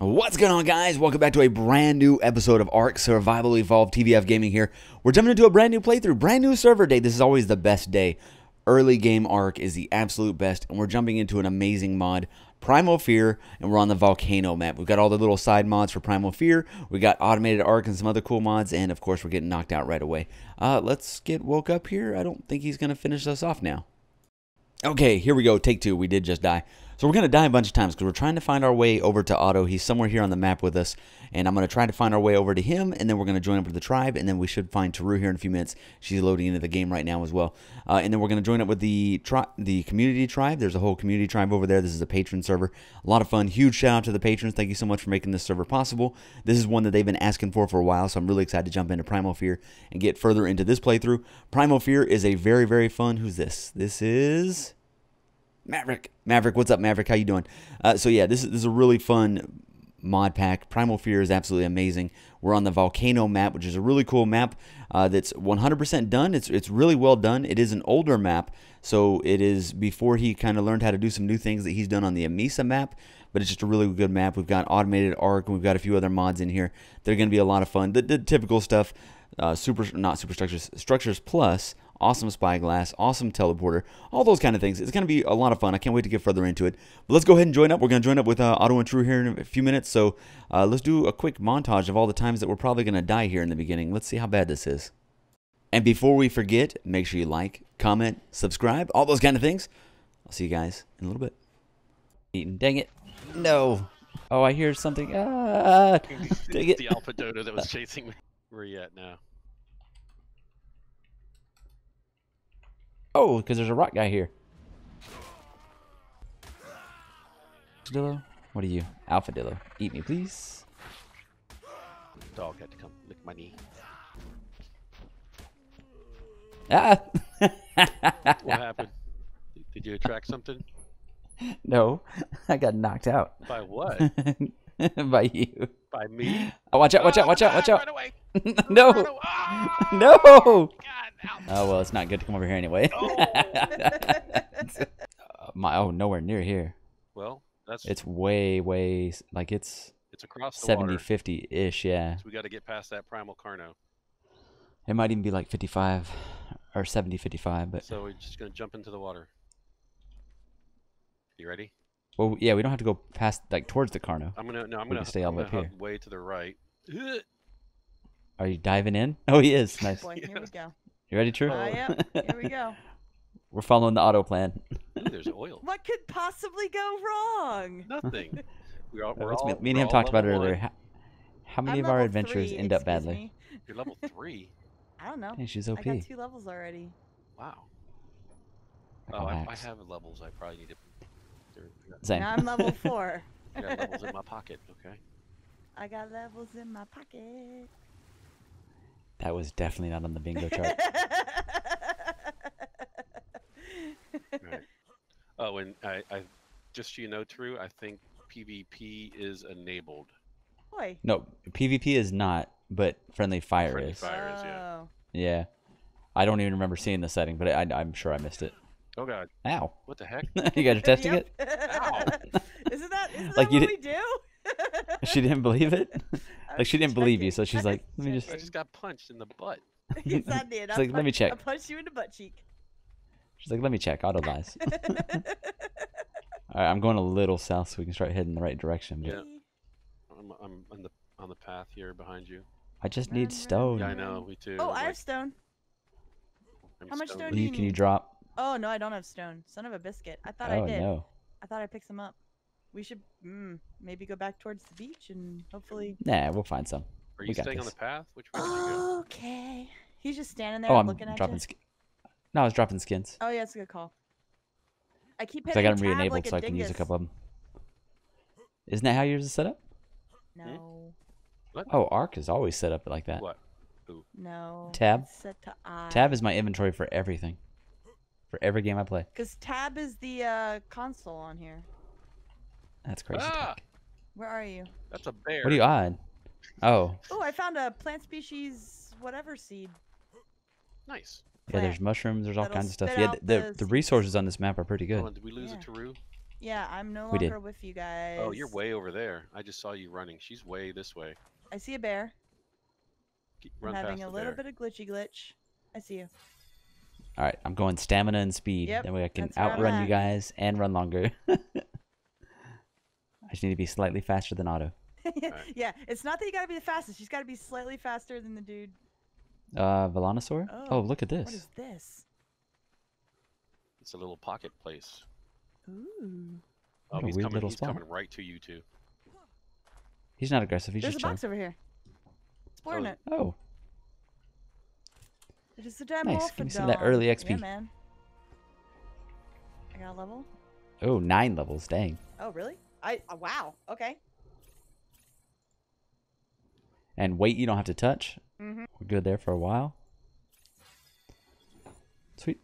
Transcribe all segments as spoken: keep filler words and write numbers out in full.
What's going on, guys? Welcome back to a brand new episode of ARK Survival Evolved. T V F Gaming here. We're jumping into a brand new playthrough, brand new server day. This is always the best day. Early game ARK is the absolute best, and we're jumping into an amazing mod, Primal Fear, and we're on the Volcano map. We've got all the little side mods for Primal Fear. We got automated ARK and some other cool mods, and of course, we're getting knocked out right away. Uh, let's get woke up here. I don't think he's going to finish us off now. Okay, here we go. Take two. We did just die. So we're going to die a bunch of times because we're trying to find our way over to Otto. He's somewhere here on the map with us, and I'm going to try to find our way over to him, and then we're going to join up with the tribe, and then we should find Taru here in a few minutes. She's loading into the game right now as well. Uh, and then we're going to join up with the tri the community tribe. There's a whole community tribe over there. This is a patron server. A lot of fun. Huge shout-out to the patrons. Thank you so much for making this server possible. This is one that they've been asking for for a while, so I'm really excited to jump into Primal Fear and get further into this playthrough. Primal Fear is a very, very fun... Who's this? This is... Maverick. Maverick, what's up, Maverick? How you doing? Uh, so, yeah, this is, this is a really fun mod pack. Primal Fear is absolutely amazing. We're on the Volcano map, which is a really cool map uh, that's one hundred percent done. It's, it's really well done. It is an older map, so it is before he kind of learned how to do some new things that he's done on the Amesa map, but it's just a really good map. We've got automated ARK, and we've got a few other mods in here. They're going to be a lot of fun. The, the typical stuff, uh, super not super structures, Structures Plus, Awesome Spyglass, Awesome Teleporter, all those kind of things. It's going to be a lot of fun. I can't wait to get further into it. But let's go ahead and join up. We're going to join up with uh, Otto and True here in a few minutes. So uh, let's do a quick montage of all the times that we're probably going to die here in the beginning. Let's see how bad this is. And before we forget, make sure you like, comment, subscribe, all those kind of things. I'll see you guys in a little bit. Eating. Dang it. No. Oh, I hear something. Ah. Dang it. The Alpha Dodo that was chasing me. Where are you at now? Oh, because there's a rock guy here. Dillo? What are you? Alpha Dillo. Eat me, please. Dog had to come lick my knee. Ah! What happened? Did you attract something? No. I got knocked out. By what? By you. By me? Oh, watch out, watch oh, out, watch out, watch out. Run away. No. Run away. Oh, no. God. Oh, well, it's not good to come over here anyway. Oh. My oh, nowhere near here. Well, that's it's way, way like it's it's across the seventy, fifty-ish, yeah. So we got to get past that Primal Carno. It might even be like fifty-five or seventy, fifty-five, but so we're just gonna jump into the water. You ready? Well, yeah, we don't have to go past like towards the Carno. I'm gonna no, I'm we gonna stay all up here. Way to the right. Are you diving in? Oh, he is. Nice. Boy, here we go. You ready, True? Uh, yep. Here we go. We're following the auto plan. Ooh, there's oil. What could possibly go wrong? Nothing. We're all, we're all, me and him talked about it earlier. How, how many I'm of our adventures three, end up badly? Me. You're level three? I don't know. Hey, she's O P. I got two levels already. Wow. Oh, I, I have levels. I probably need to... Same. Now I'm level four. I got levels in my pocket, okay? I got levels in my pocket. That was definitely not on the bingo chart. Right. Oh, and I, I just so you know, True, I think P v P is enabled. Boy. No, P v P is not, but friendly fire friendly is. Friendly fire is, yeah. Yeah. I don't even remember seeing the setting, but I, I, I'm sure I missed it. Oh, God. Ow. What the heck? You guys are testing yep. it? Ow. Isn't that, isn't like that you what we do? She didn't believe it. Like she didn't believe you, so she's like, "Let me just." I just got punched in the butt. Yes, I did. I she's like, "Let me check." I punched you in the butt cheek. She's like, "Let me check." Auto lies. All right, I'm going a little south so we can start heading the right direction. But... Yeah, I'm, I'm on the on the path here behind you. I just need stone. Yeah, I know, me too. Oh, like, I have stone. I'm How much stone, stone do you need? Can you drop? Oh no, I don't have stone. Son of a biscuit. I thought oh, I did. No. I thought I picked some up. We should mm, maybe go back towards the beach and hopefully. Nah, we'll find some. Are you staying this. on the path? Which way did you go? Okay. He's just standing there oh, and looking I'm at dropping you. Sk no, I was dropping skins. Oh yeah, that's a good call. I keep hitting. I got them re-enabled, like so I dingus. can use a couple of them. Isn't that how yours is set up? No. What? Oh, ARK is always set up like that. What? Ooh. No. Tab. It's set to I. Tab is my inventory for everything, for every game I play. Because tab is the uh, console on here. That's crazy. Ah! Where are you? That's a bear. What are you on? Oh. Oh, I found a plant species, whatever seed. Nice. Plant. Yeah, there's mushrooms. There's all That'll kinds of stuff. Yeah, the, the, the resources on this map are pretty good. Hold on, did we lose yeah. a Taru? Yeah, I'm no we longer did. with you guys. Oh, you're way over there. I just saw you running. She's way this way. I see a bear. Keep, run I'm having a little bear. bit of glitchy glitch. I see you. All right, I'm going stamina and speed. Yep, that way I can outrun you guys and run longer. I just need to be slightly faster than Otto. Right. Yeah, it's not that you got to be the fastest. She's got to be slightly faster than the dude. Uh, Velanosaur? Oh, oh, look at this. What is this? It's a little pocket place. Ooh. Oh, he's, coming, he's coming right to you, too. He's not aggressive. He's There's just a chill. box over here. Exploring oh. it. Oh. It is the damn nice. Give me some of that early X P. Yeah, man. I got a level. Oh, nine levels. Dang. Oh, really? I uh, Wow. Okay. And weight you don't have to touch. Mm-hmm. We're good there for a while. Sweet.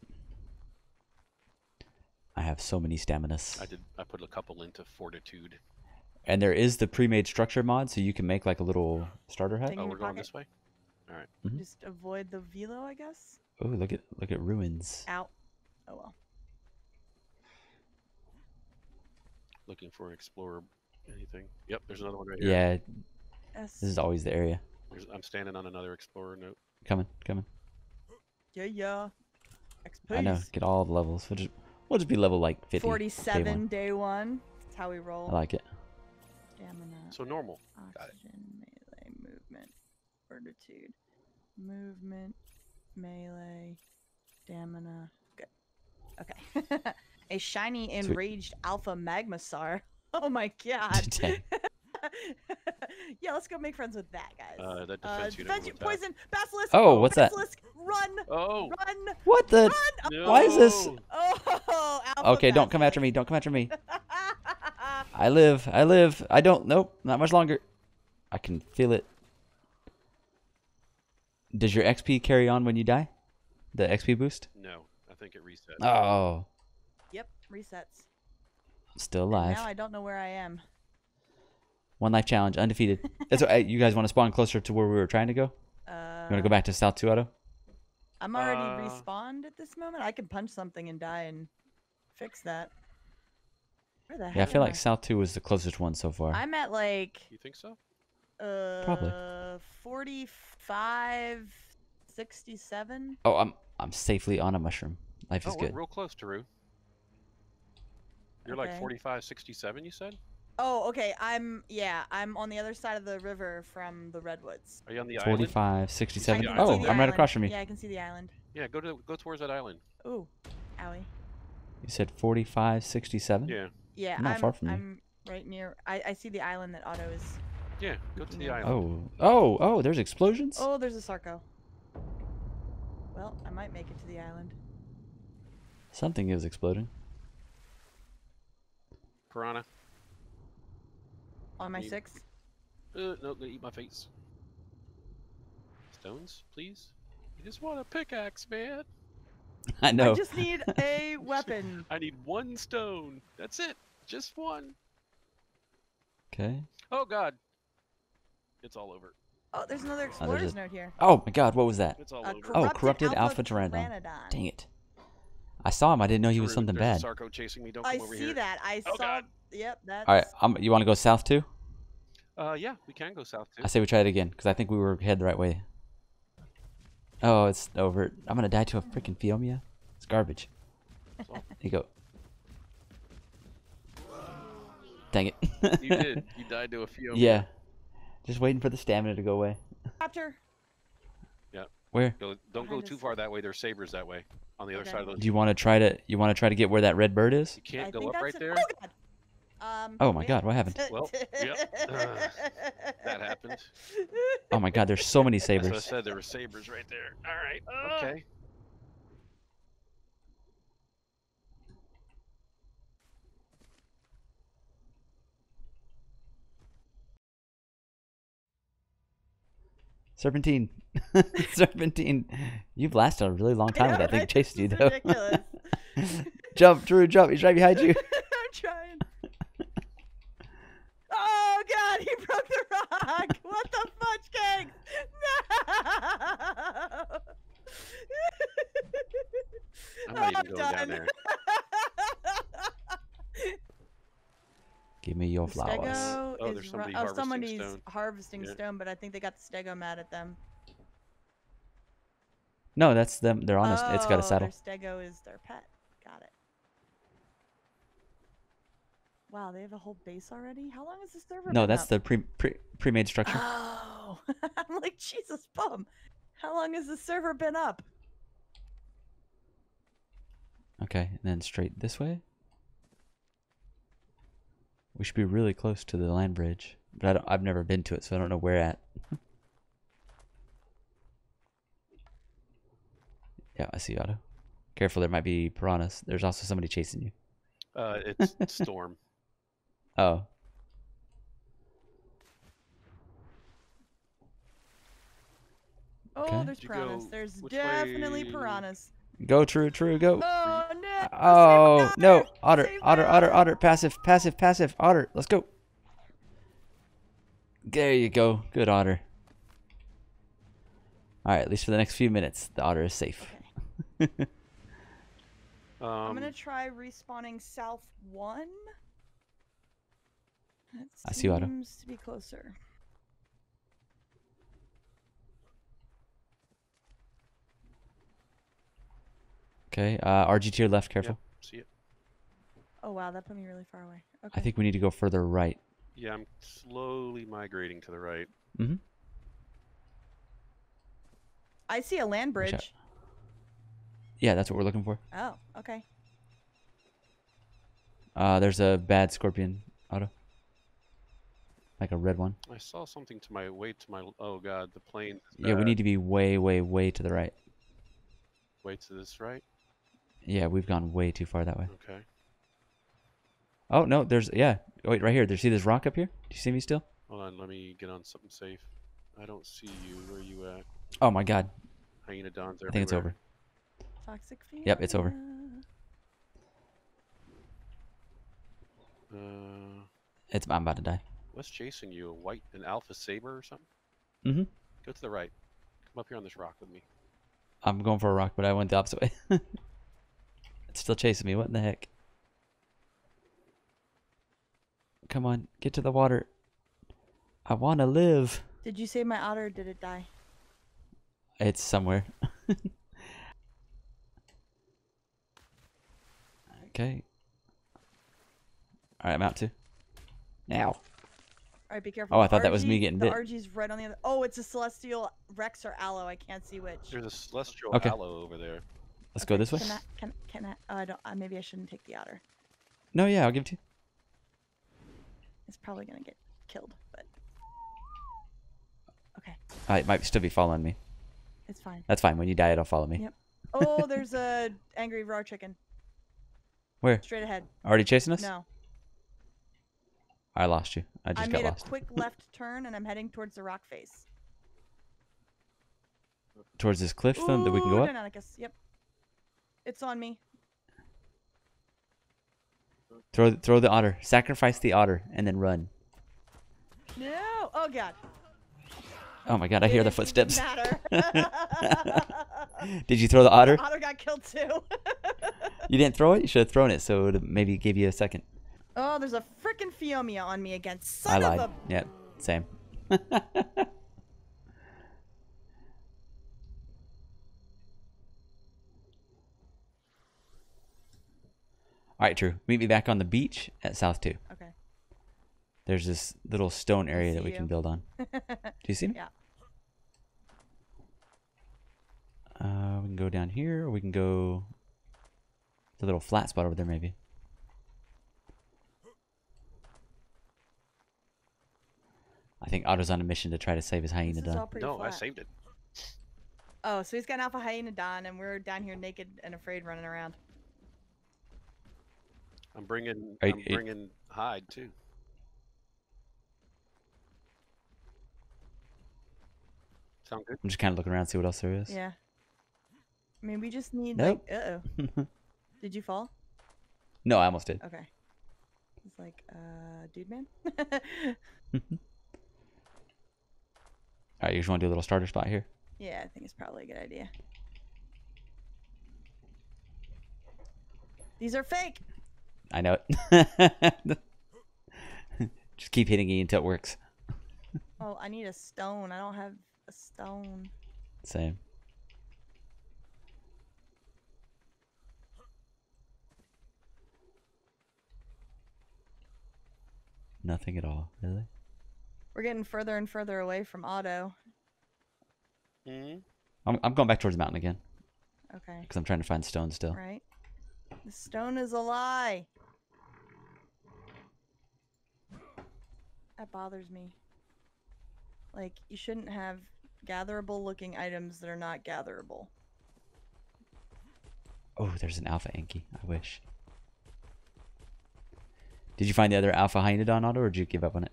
I have so many staminas. I did. I put a couple into fortitude. And there is the pre-made structure mod, so you can make like a little starter hut. Thing oh, we're going this way. All right. Mm-hmm. Just avoid the velo, I guess. Oh, look at look at ruins. Out. Oh well. Looking for an explorer. Anything? Yep. There's another one right here. Yeah. Yes. This is always the area. There's, I'm standing on another explorer note. Coming, coming. Yeah, yeah. X P. I know. Get all the levels. We'll just, we'll just be level like fifty. Forty-seven. Day one. Day one. That's how we roll. I like it. Stamina. So normal. Oxygen, melee, movement, fortitude, movement, melee, stamina. Good. Okay. A shiny enraged Sweet. Alpha Magmasar. Oh my god. Yeah, let's go make friends with that, guys. Uh, that defense uh, unit defense poison, basilisk. Oh, what's basilisk, that? Run. Oh. Run. What the? Run. No. Why is this? Oh. Alpha okay, basilisk. Don't come after me. Don't come after me. I live. I live. I don't. Nope. Not much longer. I can feel it. Does your X P carry on when you die? The X P boost? No, I think it resets. Oh. Yep, resets. I'm still alive. And now I don't know where I am. One life challenge, undefeated. That's what, you guys want to spawn closer to where we were trying to go? Uh, you want to go back to South Tuato? I'm already uh, respawned at this moment. I can punch something and die and fix that. Where the yeah, hell I feel like I? South two was the closest one so far. I'm at like... You think so? Uh, Probably. forty-five, sixty-seven. Oh, I'm I'm safely on a mushroom. Life oh, is good. We're real close, Taru. You're okay. Like forty-five, sixty-seven, you said? Oh, okay. I'm yeah. I'm on the other side of the river from the redwoods. Are you on the island? forty-five, sixty-seven. Oh, I'm island. right across from you. Yeah, I can see the island. Yeah, go to go towards that island. Ooh, owie. You said forty-five, sixty-seven. Yeah. Yeah, I'm not I'm, far from I'm you. Right near. I I see the island that Otto is. Yeah, go to the near. island. Oh, oh, oh! There's explosions. Oh, there's a Sarco. Well, I might make it to the island. Something is exploding. Piranha. On my six? Uh, no, gonna eat my face. Stones, please? You just want a pickaxe, man. I know. I just need a weapon. I need one stone. That's it. Just one. Okay. Oh, God. It's all over. Oh, there's another explorer's oh, there's a... note here. Oh, my God. What was that? It's all uh, over. Corrupted oh, corrupted Alpha, Alpha Pteranodon. Dang it. I saw him. I didn't know he was something There's bad. Sarco chasing me. Don't I come over see here. that. I oh, saw. God. Yep. That's... All right. I'm, you want to go south too? Uh, yeah, we can go south too. I say we try it again because I think we were headed the right way. Oh, it's over. I'm gonna die to a freaking Fiomia. It's garbage. Here you go. Dang it. You did. You died to a Fiomia. Yeah. Just waiting for the stamina to go away. After. Yeah. Where? Go, don't go too far that way. There's sabers that way. On the other okay. side of the. Do you want to try to? You want to try to get where that red bird is? You can't I go up right a, there. Oh, God. Um, oh my yeah. God! What happened? Well, yep. Uh, that happened. Oh my God! There's so many sabers. As I said there were sabers right there. All right. Oh. Okay. Serpentine. Serpentine. You've lasted a really long time with that thing chasing you, though. Ridiculous. Jump, Drew, jump. He's right behind you. I'm trying. Oh, God, he broke the rock. What the fudge cake? No. I'm not even going down there. stego flowers. Stego oh, there's somebody harvesting, oh, somebody's stone. harvesting yeah. stone, but I think they got the stego mad at them. No, that's them. They're on. Oh, a, it's got a saddle. Their stego is their pet. Got it. Wow, they have a whole base already. How long has this server? No, been that's up? the pre pre pre-made structure. Oh, I'm like Jesus bum. How long has the server been up? Okay, and then straight this way. We should be really close to the land bridge, but I don't, I've never been to it, so I don't know where at. Yeah, I see Otto. Careful, there might be piranhas. There's also somebody chasing you. Uh, it's Storm. Oh. Oh, okay. There's piranhas. Go, there's definitely way? piranhas. Go, True, True, go. Oh, no. Oh, no. Otter, otter, otter, otter. Passive, passive, passive. Otter, let's go. There you go. Good otter. All right, at least for the next few minutes, the otter is safe. Okay. um, I'm going to try respawning south one. That I see you, Otto. Seems to be closer. Okay, uh, R G to your left, careful. Yep, see it. Oh, wow, that put me really far away. Okay. I think we need to go further right. Yeah, I'm slowly migrating to the right. Mm-hmm. I see a land bridge. Yeah, that's what we're looking for. Oh, okay. Uh, there's a bad scorpion, Otto. Like a red one. I saw something to my way to my... Oh, God, the plane. Yeah, we need to be way, way, way to the right. Way to this right? Yeah, we've gone way too far that way. Okay. Oh, no, there's... Yeah. Oh, wait, right here. Do you see this rock up here? Do you see me still? Hold on, let me get on something safe. I don't see you. Where are you at? Oh, my God. Hyaenodon's everywhere. I think it's over. Toxic Fear? Yep, it's over. Uh, it's I'm about to die. What's chasing you? A white, an alpha saber or something? Mm-hmm. Go to the right. Come up here on this rock with me. I'm going for a rock, but I went the opposite way. It's still chasing me. What in the heck? Come on, get to the water. I want to live. Did you save my otter or did it die? It's somewhere. Okay. All right, I'm out too. Now. All right, be careful. Oh, I thought that was me getting bit. The R G's right on the other. Oh, it's a Celestial Rex or Aloe. I can't see which. There's a Celestial okay. Aloe over there. Let's okay, go this way. Can I? Can, can I? Oh, I don't. Uh, maybe I shouldn't take the otter. No, yeah, I'll give it to you. It's probably gonna get killed, but. Okay. Uh, it might still be following me. It's fine. That's fine. When you die, it'll follow me. Yep. Oh, there's a angry raw chicken. Where? Straight ahead. Already chasing us? No. I lost you. I just I got lost. I made a quick left turn, and I'm heading towards the rock face. Towards this cliff, Ooh, then, that we can go Deinonychus. Up? Yep. It's on me. Throw, throw the otter. Sacrifice the otter, and then run. No! Oh, God. Oh my God! I hear the footsteps. Did you throw the otter? The otter got killed too. You didn't throw it. You should have thrown it, so it would have maybe gave you a second. Oh, there's a freaking Fiomia on me again. Son I lied. Of a. Yeah, same. All right, Drew. Meet me back on the beach at South Two. Okay. There's this little stone area that we you. can build on. Do you see me? Yeah. Uh, we can go down here, or we can go the little flat spot over there, maybe. I think Otto's on a mission to try to save his Hyaenodon. No, flat. I saved it. Oh, so he's got an Alpha Hyaenodon, and we're down here naked and afraid, running around. I'm bringing. Are, I'm are, bringing hide too. Sound good? I'm just kind of looking around, see what else there is. Yeah. I mean, we just need. Nope. Like, uh oh. Did you fall? No, I almost did. Okay. It's like, uh, dude, man. All right, you just want to do a little starter spot here? Yeah, I think it's probably a good idea. These are fake. I know it. Just keep hitting E until it works. Oh, I need a stone. I don't have a stone. Same. Nothing at all, really? We're getting further and further away from auto. Mm-hmm. I'm, I'm going back towards the mountain again. Okay. Because I'm trying to find stone still. Right. The stone is a lie. That bothers me. Like, you shouldn't have gatherable looking items that are not gatherable. Oh, there's an Alpha Anki. I wish. Did you find the other Alpha Hyaenodon auto, or did you give up on it?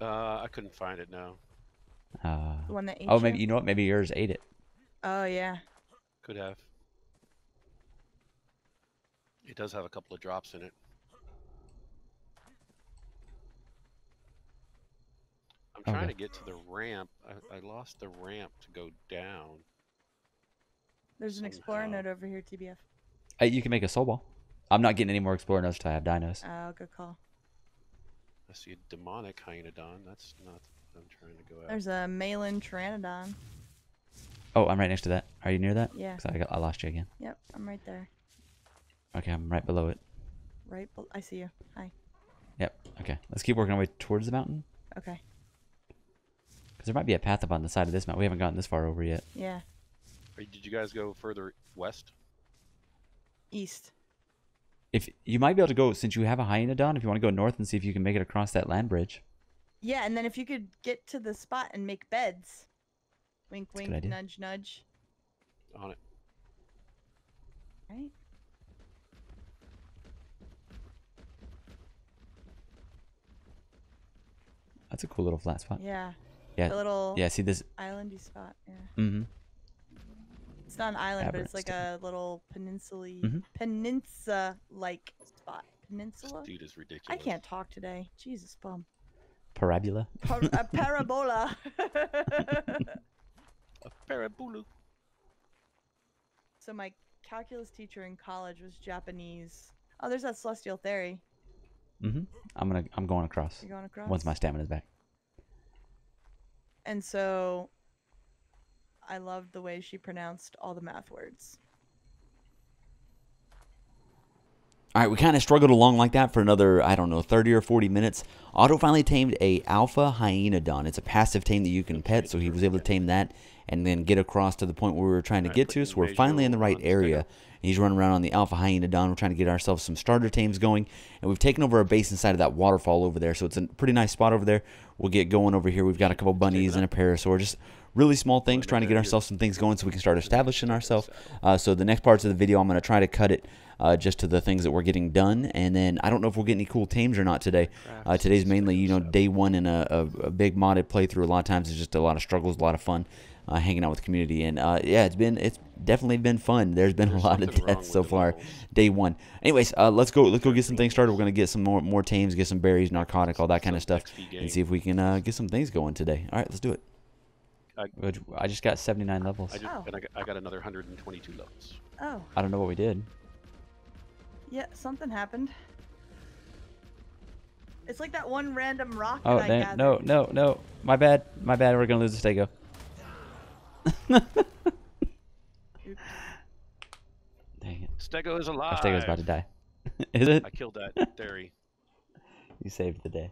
Uh, I couldn't find it, no. Uh, the one that ate oh, maybe you? you know what? Maybe yours ate it. Oh, yeah. Could have. It does have a couple of drops in it. I'm trying okay. to get to the ramp. I, I lost the ramp to go down. There's an Somehow. Explorer note over here, T B F. Hey, you can make a soul ball. I'm not getting any more Explorer notes till I have dinos. Oh, good call. I see a Demonic Hyaenodon. That's not what I'm trying to go after. There's a Malin Pteranodon. Oh, I'm right next to that. Are you near that? Yeah. Cause I, got, I lost you again. Yep, I'm right there. Okay, I'm right below it. Right below. I see you. Hi. Yep. Okay. Let's keep working our way towards the mountain. Okay. Because there might be a path up on the side of this mountain. We haven't gotten this far over yet. Yeah. Did you guys go further west? East. If you might be able to go, since you have a Hyaenodon, if you want to go north and see if you can make it across that land bridge. Yeah, and then if you could get to the spot and make beds. Wink, That's wink, nudge, nudge. On it. Right. That's a cool little flat spot. Yeah. Yeah. The little. Yeah. See this. Islandy spot. Yeah. Mm-hmm. It's not an island, but it's like a little peninsula, mm-hmm. peninsula-like spot. Peninsula. This dude is ridiculous. I can't talk today. Jesus, bum. Parabola. Par a parabola. A parabola. So my calculus teacher in college was Japanese. Oh, there's that celestial theory. Mm-hmm. I'm gonna. I'm going across. You're going across. Once my stamina's back. And so. I loved the way she pronounced all the math words. All right, we kind of struggled along like that for another, I don't know, thirty or forty minutes. Otto finally tamed a Alpha Hyaenodon. It's a passive tame that you can pet, so he was able to tame that and then get across to the point where we were trying to get to. So we're finally in the right area. And he's running around on the Alpha Hyaenodon. We're trying to get ourselves some starter tames going. And we've taken over our base inside of that waterfall over there, so it's a pretty nice spot over there. We'll get going over here. We've got a couple bunnies and a parasaur. Just really small things, trying to get ourselves some things going so we can start establishing ourselves. Uh, so the next parts of the video, I'm going to try to cut it uh, just to the things that we're getting done. And then I don't know if we'll get any cool tames or not today. Uh, today's mainly, you know, day one in a, a, a big modded playthrough. A lot of times it's just a lot of struggles, a lot of fun. Uh, hanging out with the community, and uh, yeah, it's been it's definitely been fun. There's been There's a lot of deaths so far, day one. Anyways, uh, let's go let's go get some things started. We're gonna get some more more tames, get some berries, narcotic, all that kind of stuff, and see if we can uh, get some things going today. All right, let's do it. I, I just got seventy-nine levels. I, just, oh. and I, got, I got another one hundred twenty-two levels. Oh. I don't know what we did. Yeah, something happened. It's like that one random rock. Oh, that I no no no! My bad, my bad. We're gonna lose this Stego. Dang it. Stego is alive. Stego's about to die. Is it? I killed that theory. You saved the day.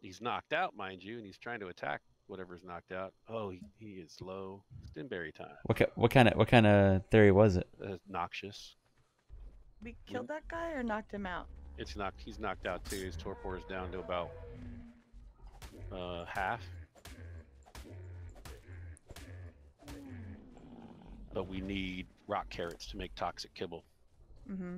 He's knocked out, mind you, and he's trying to attack whatever's knocked out. Oh, he, he is low. It's Denberry time. What, what kind of what kind of theory was it? Uh, noxious. We killed yeah. that guy or knocked him out? It's knocked. He's knocked out too. His torpor is down to about uh, half. But we need rock carrots to make toxic kibble. Mm-hmm.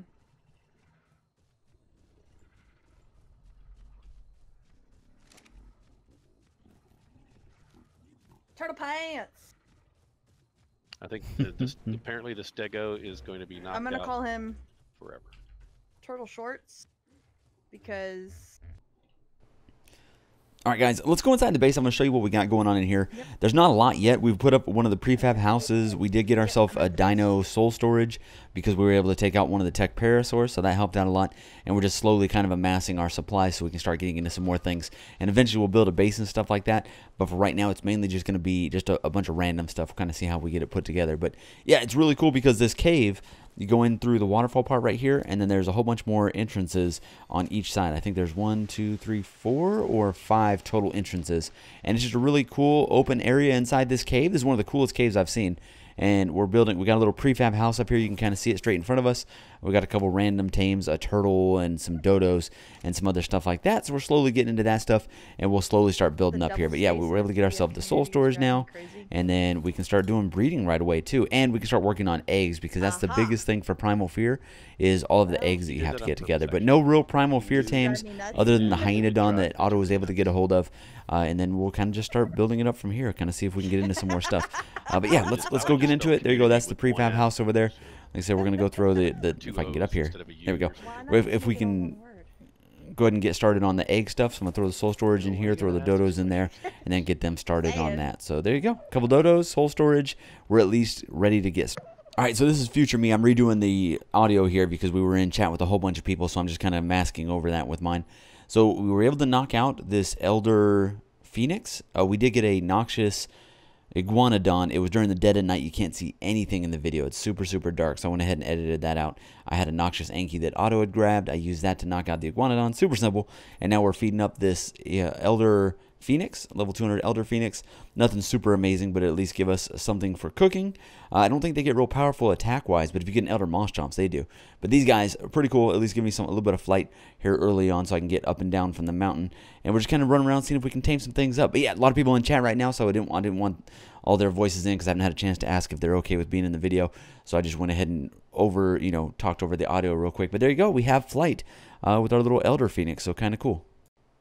Turtle pants. I think the, this, apparently the Stego is going to be knocked out. I'm gonna call him forever. Turtle shorts, because. Alright guys, let's go inside the base. I'm going to show you what we got going on in here. Yep. There's not a lot yet. We've put up one of the prefab houses. We did get ourselves a dino soul storage because we were able to take out one of the tech parasaurs, so that helped out a lot. And we're just slowly kind of amassing our supplies so we can start getting into some more things. And eventually we'll build a base and stuff like that. But for right now, it's mainly just going to be just a, a bunch of random stuff. We'll kind of see how we get it put together. But yeah, it's really cool because this cave... You go in through the waterfall part right here, and then there's a whole bunch more entrances on each side. I think there's one, two, three, four, or five total entrances. And it's just a really cool open area inside this cave. This is one of the coolest caves I've seen. And we're building, we got a little prefab house up here. You can kind of see it straight in front of us. We got a couple random tames, a turtle, and some dodos, and some other stuff like that. So we're slowly getting into that stuff, and we'll slowly start building up here. But yeah, we were able to get ourselves the soul storage now, and then we can start doing breeding right away too. And we can start working on eggs, because that's the biggest thing for Primal Fear is all of the eggs that you have to get together. But no real Primal Fear tames other than the Hyaenodon that Otto was able to get a hold of. Uh, and then we'll kind of just start building it up from here, kind of see if we can get into some more stuff. Uh, but yeah, let's let's go get into it. There you go. That's the prefab house over there. Like I said, we're going to go through the, the if I can get up here. There we go. If, if we can go ahead and get started on the egg stuff. So I'm going to throw the soul storage in here, throw the dodos in there, and then get them started on that. So there you go. A couple dodos, soul storage. We're at least ready to get started. All right, so this is future me. I'm redoing the audio here because we were in chat with a whole bunch of people, so I'm just kind of masking over that with mine. So we were able to knock out this Elder Phoenix. Uh, we did get a Noxious Iguanodon. It was during the dead of night. You can't see anything in the video. It's super, super dark, so I went ahead and edited that out. I had a Noxious Anki that Otto had grabbed. I used that to knock out the Iguanodon. Super simple. And now we're feeding up this uh, Elder Phoenix, level two hundred Elder Phoenix. Nothing super amazing, but at least give us something for cooking. Uh, I don't think they get real powerful attack-wise, but if you get an Elder Moss Chomps, they do. But these guys are pretty cool. At least give me some a little bit of flight here early on so I can get up and down from the mountain. And we're just kind of running around seeing if we can tame some things up. But yeah, a lot of people in chat right now, so I didn't, I didn't want all their voices in because I haven't had a chance to ask if they're okay with being in the video. So I just went ahead and over, you know, talked over the audio real quick. But there you go. We have flight uh, with our little Elder Phoenix, so kind of cool.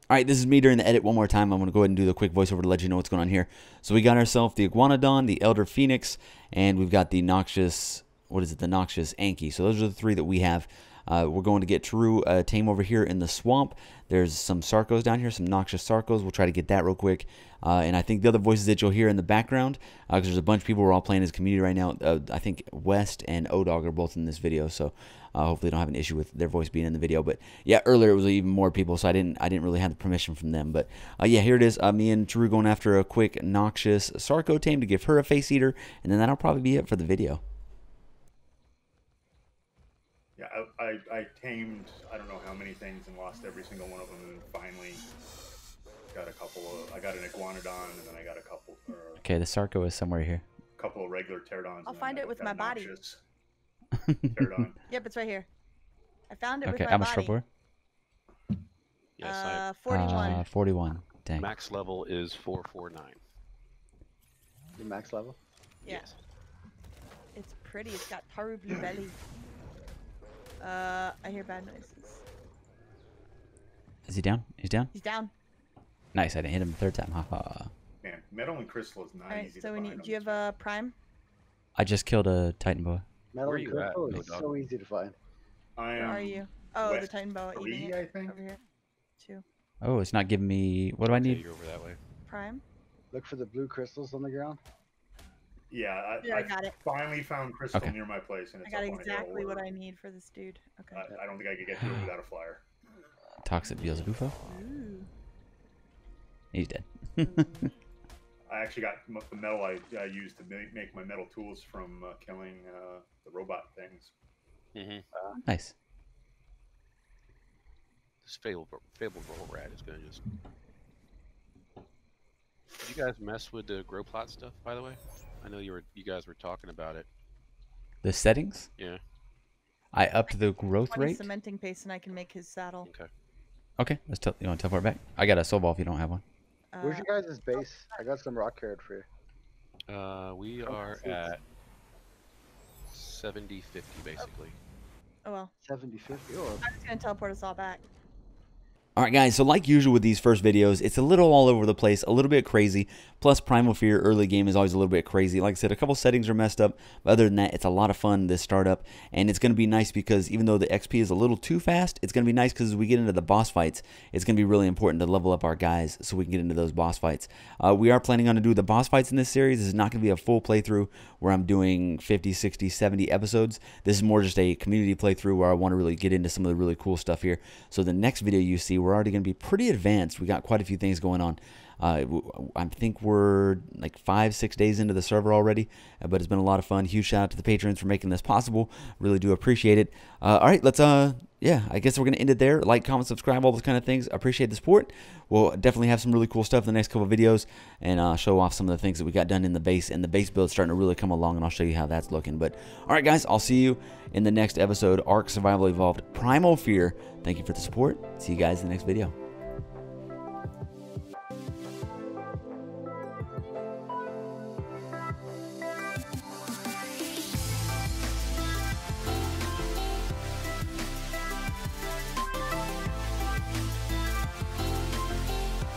All right, this is me during the edit one more time. I'm going to go ahead and do the quick voiceover to let you know what's going on here. So we got ourselves the Iguanodon, the Elder Phoenix, and we've got the Noxious, what is it, the Noxious Anki. So those are the three that we have. Uh, we're going to get true uh, tame over here in the swamp. There's some Sarcos down here, some Noxious Sarcos. We'll try to get that real quick. Uh, and I think the other voices that you'll hear in the background, because uh, there's a bunch of people we're all playing as a community right now. Uh, I think West and O-Dog are both in this video, so uh, hopefully don't have an issue with their voice being in the video. But yeah, earlier it was even more people, so I didn't I didn't really have the permission from them. But uh, yeah, here it is. Uh, me and Drew going after a quick Noxious Sarco tame to give her a Face Eater, and then that'll probably be it for the video. Yeah, I, I, I tamed I don't know how many things and lost every single one of them, and finally got a couple of, I got an Iguanodon, and then I got a couple. Or okay, the Sarco is somewhere here. A couple of regular Pterodons. I'll find it with my body. Pterodon. Yep, it's right here. I found it okay, with my I'm body. Okay, how much for? Yes, uh, forty-one. Uh, forty-one. Dang. Max level is four forty-nine. Your max level? Yeah. Yes. It's pretty. It's got Taru blue belly. Uh, I hear bad noises. Is he down? He's down? He's down. Nice, I didn't hit him the third time. Haha. Man, metal and crystal is not right, easy so to we find. Need, do you have a prime? I just killed a Titan Boa. Metal and crystal is no, so easy to find. I am Where are you? Oh, West the Titan Boa. Three, I think. Over here. Two. Oh, it's not giving me... What do I need? You're over that way. Prime? Look for the blue crystals on the ground. Yeah, I, yeah, I, I got it. Finally found crystal okay. near my place, and it's I got up exactly on what I need for this dude. Okay. I, I don't think I could get through without a flyer. Toxic Beals-Bufo. He's dead. I actually got the metal I, I used to make my metal tools from uh, killing uh, the robot things. Mm-hmm. uh, nice. This Fabled Fabled Roll Rat is gonna just. Did you guys mess with the grow plot stuff, by the way? I know you were you guys were talking about it. The settings? Yeah. I upped the growth rate. Cementing paste, and I can make his saddle. Okay. Okay. Let's tell you want to teleport back. I got a soul ball if you don't have one. Uh, Where's your guys' base? I got some rock carrot for you. Uh, we are oh, at seventy fifty basically. Oh, oh well. Seventy fifty. Oh. I'm just gonna teleport us all back. Alright guys, so like usual with these first videos, it's a little all over the place, a little bit crazy, plus Primal Fear early game is always a little bit crazy. Like I said, a couple settings are messed up, but other than that, it's a lot of fun, this startup, and it's going to be nice because even though the X P is a little too fast, it's going to be nice because as we get into the boss fights, it's going to be really important to level up our guys so we can get into those boss fights. Uh, we are planning on to do the boss fights in this series. This is not going to be a full playthrough where I'm doing fifty, sixty, seventy episodes. This is more just a community playthrough where I want to really get into some of the really cool stuff here. So the next video you see, we're already going to be pretty advanced. We got quite a few things going on. Uh, I think we're like five, six days into the server already, but it's been a lot of fun. Huge shout out to the patrons for making this possible. Really do appreciate it. Uh, all right, let's, uh, yeah, I guess we're going to end it there. Like, comment, subscribe, all those kind of things. Appreciate the support. We'll definitely have some really cool stuff in the next couple of videos and uh, show off some of the things that we got done in the base. And the base build's starting to really come along, and I'll show you how that's looking. But all right, guys, I'll see you in the next episode. ARK Survival Evolved, Primal Fear. Thank you for the support. See you guys in the next video.